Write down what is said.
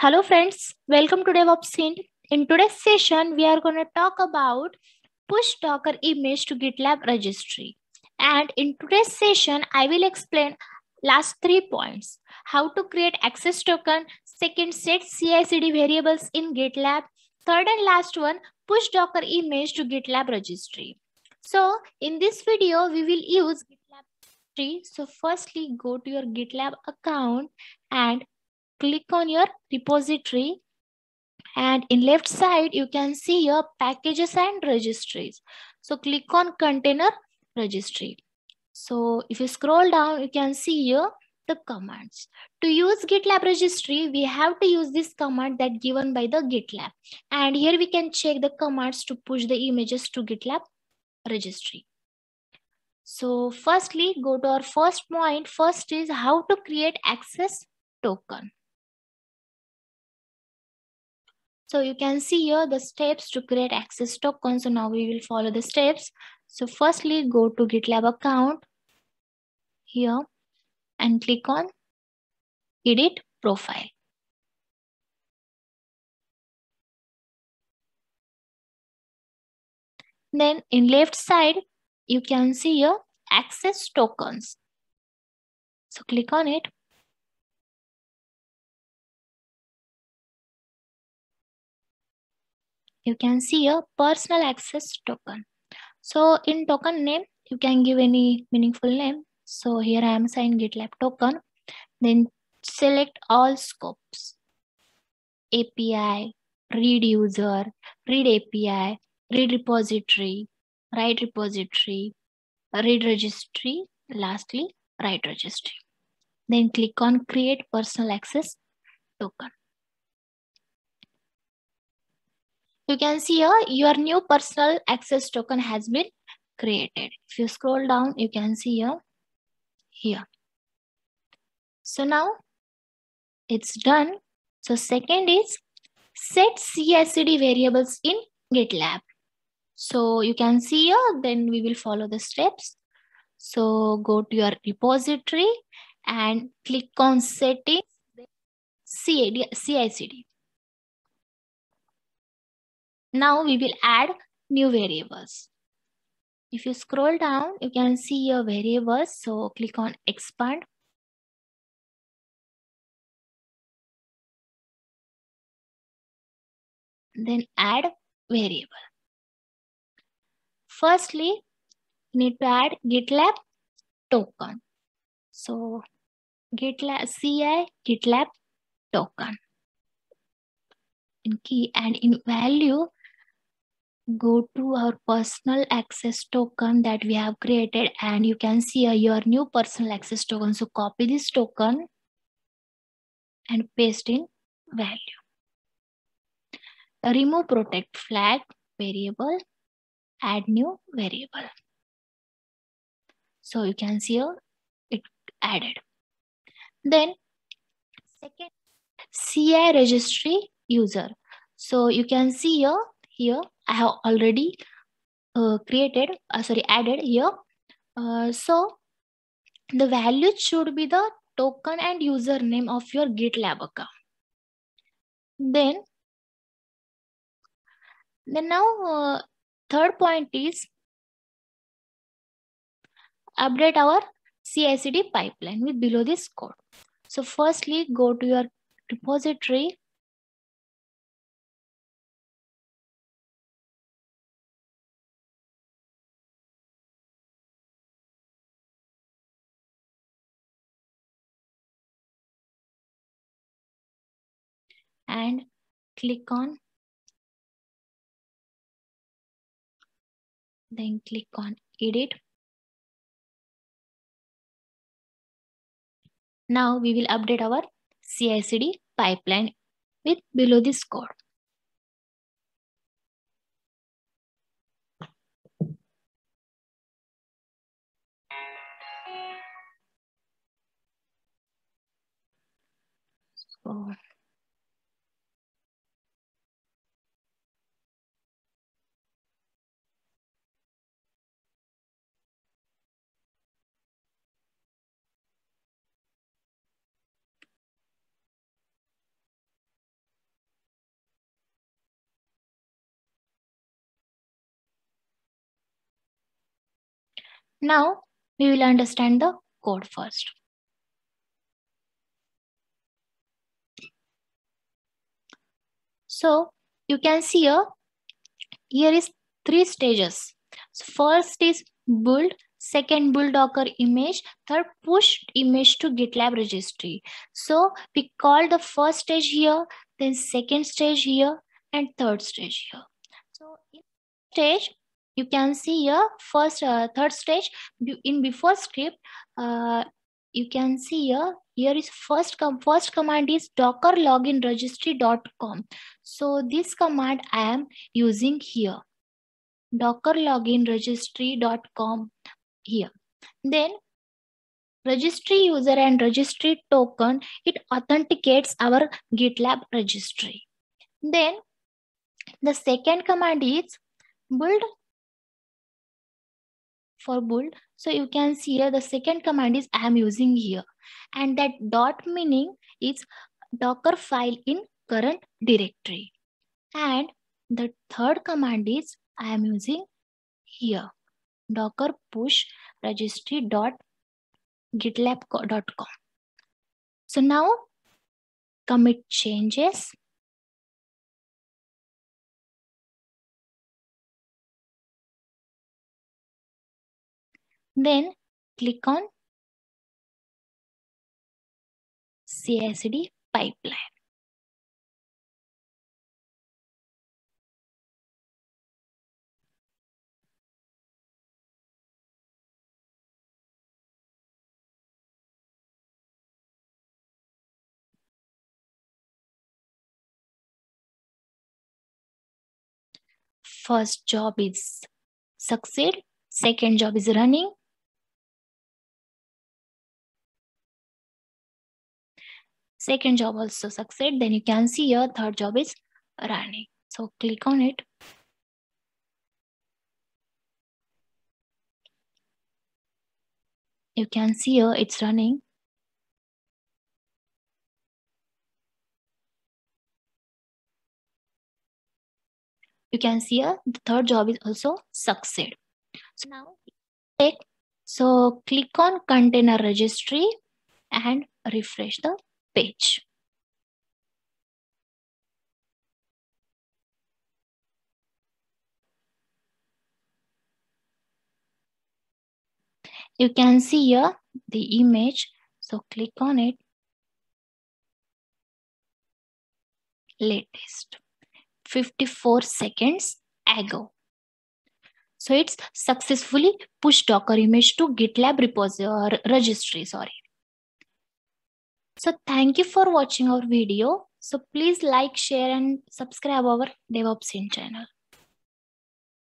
Hello friends, welcome to devopshint. In today's session, we are going to talk about push Docker image to GitLab registry. And in today's session, I will explain last 3 points: how to create access token, second, set CI/CD variables in GitLab, third and last one, push Docker image to GitLab registry. So in this video, we will use GitLab registry. So firstly, go to your GitLab account and click on your repository, and in left side you can see your packages and registries. So click on container registry. So if you scroll down, you can see here the commands. To use GitLab registry, we have to use this command that given by the GitLab. And here we can check the commands to push the images to GitLab registry. So firstly, go to our first point. First is how to create access token. So you can see here the steps to create access token. So now we will follow the steps. So firstly, go to GitLab account here and click on edit profile. Then in left side, you can see here access tokens. So click on it. You can see a personal access token. So in token name, you can give any meaningful name. So here I am assigning GitLab token. Then select all scopes, API, read user, read API, read repository, write repository, read registry, lastly, write registry. Then click on create personal access token. You can see here your new personal access token has been created. If you scroll down, you can see here. So now it's done. So second is set CI/CD variables in GitLab. So you can see here, then we will follow the steps. So go to your repository and click on settings, CI/CD. Now we will add new variables. If you scroll down, you can see your variables. So click on expand. Then add variable. Firstly, you need to add GitLab token. So GitLab CI_GITLAB token in key, and in value, go to our personal access token that we have created, and you can see your new personal access token. So copy this token and paste in value. Remove protect flag variable, add new variable. So you can see here it added. Then second, CI registry user. So you can see here I have already added here. So the value should be the token and username of your GitLab account. Then now third point is update our CI/CD pipeline with below this code. So firstly, go to your repository. And click on, then click on edit. Now we will update our CI/CD pipeline with below this code. So Now we will understand the code first. So you can see here is three stages. So first is build, second build Docker image, third push image to GitLab registry. So we call the first stage here, then second stage here, and third stage here. So in stage, you can see here first third stage in before script. You can see here is first command is docker login registry.com. So this command I am using here. Docker login registry.com here. Then registry user and registry token, it authenticates our GitLab registry. Then the second command is build. For build, so you can see here the second command is I am using here, and that dot meaning is Docker file in current directory, and the third command is I am using here docker push registry.gitlab.com. So now commit changes. Then click on CI/CD pipeline. First job is succeed, second job is running. Second job also succeed, then you can see your third job is running. So click on it. You can see here it's running. You can see here the third job is also succeed. So now click on container registry and refresh the page. You can see here the image, so click on it. Latest 54 seconds ago. So it's successfully pushed Docker image to GitLab registry. So thank you for watching our video. So please like, share and subscribe our devopshint channel.